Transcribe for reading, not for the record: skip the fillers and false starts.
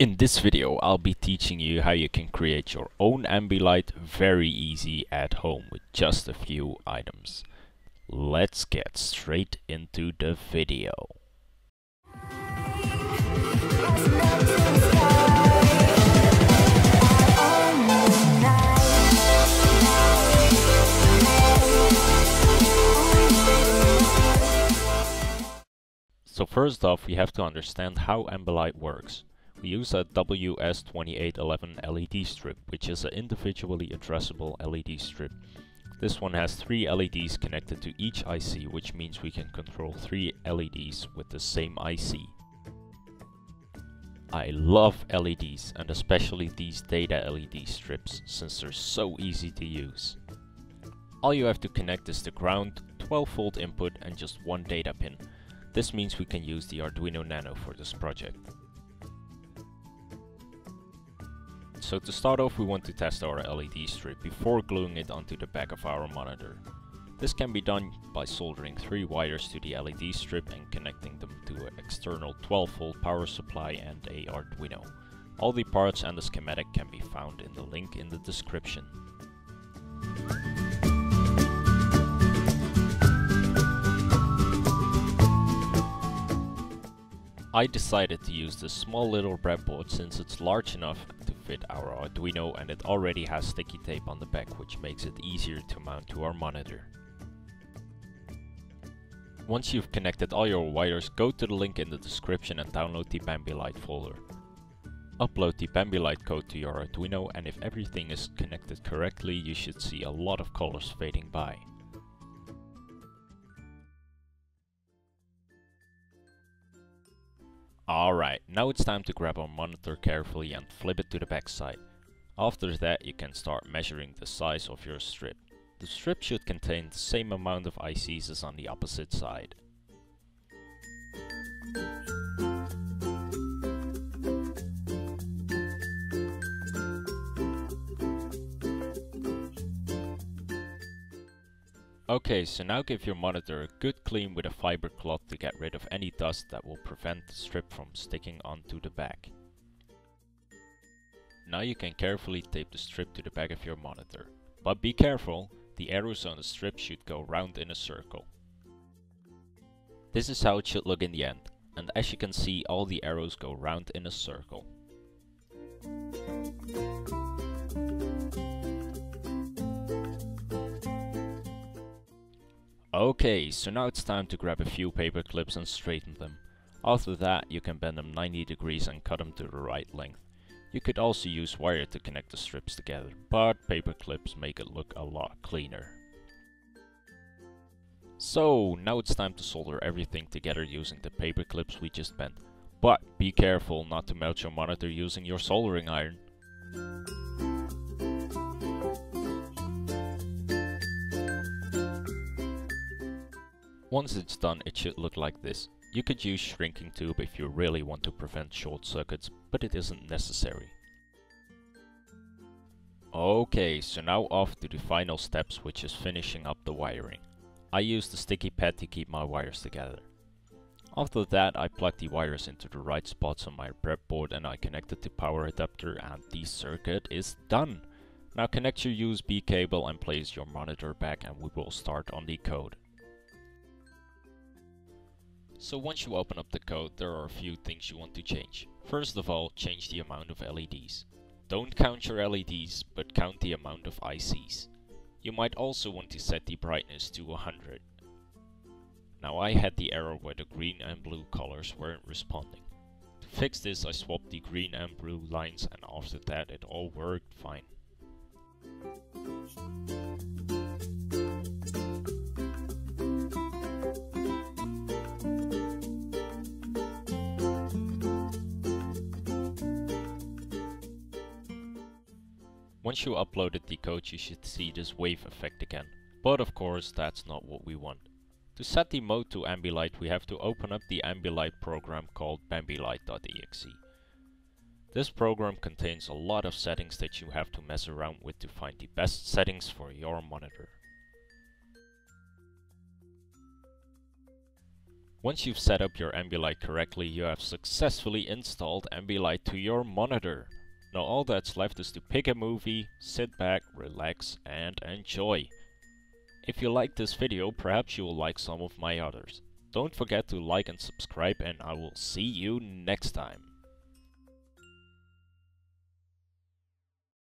In this video I'll be teaching you how you can create your own Ambilight very easy at home with just a few items. Let's get straight into the video. So first off, we have to understand how Ambilight works. We use a WS2811 LED strip, which is an individually addressable LED strip. This one has 3 LEDs connected to each IC, which means we can control 3 LEDs with the same IC. I love LEDs, and especially these data LED strips, since they're so easy to use. All you have to connect is the ground, 12-volt input and just one data pin. This means we can use the Arduino Nano for this project. So to start off, we want to test our LED strip before gluing it onto the back of our monitor. This can be done by soldering 3 wires to the LED strip and connecting them to an external 12-volt power supply and a Arduino. All the parts and the schematic can be found in the link in the description. I decided to use this small little breadboard since it's large enough fit our Arduino, and it already has sticky tape on the back, which makes it easier to mount to our monitor. Once you've connected all your wires, go to the link in the description and download the BambiLight folder. Upload the BambiLight code to your Arduino, and if everything is connected correctly, you should see a lot of colors fading by. Alright, now it's time to grab our monitor carefully and flip it to the back side. After that, you can start measuring the size of your strip. The strip should contain the same amount of ICs as on the opposite side. Okay, so now give your monitor a good clean with a fiber cloth to get rid of any dust that will prevent the strip from sticking onto the back. Now you can carefully tape the strip to the back of your monitor. But be careful, the arrows on the strip should go round in a circle. This is how it should look in the end, and as you can see, all the arrows go round in a circle. Okay, so now it's time to grab a few paper clips and straighten them. After that, you can bend them 90 degrees and cut them to the right length. You could also use wire to connect the strips together, but paper clips make it look a lot cleaner. So, now it's time to solder everything together using the paper clips we just bent. But be careful not to melt your monitor using your soldering iron. Once it's done, it should look like this. You could use shrinking tube if you really want to prevent short circuits, but it isn't necessary. Okay, so now off to the final steps, which is finishing up the wiring. I use the sticky pad to keep my wires together. After that, I plug the wires into the right spots on my breadboard and I connected the power adapter, and the circuit is done! Now connect your USB cable and place your monitor back, and we will start on the code. So once you open up the code, there are a few things you want to change. First of all, change the amount of LEDs. Don't count your LEDs, but count the amount of ICs. You might also want to set the brightness to 100. Now I had the error where the green and blue colors weren't responding. To fix this, I swapped the green and blue lines, and after that it all worked fine. Once you uploaded the code, you should see this wave effect again, but of course that's not what we want. To set the mode to Ambilight, we have to open up the Ambilight program called BambiLight.exe. This program contains a lot of settings that you have to mess around with to find the best settings for your monitor. Once you've set up your Ambilight correctly, you have successfully installed Ambilight to your monitor. Now all that's left is to pick a movie, sit back, relax and enjoy. If you like this video, perhaps you will like some of my others. Don't forget to like and subscribe, and I will see you next time.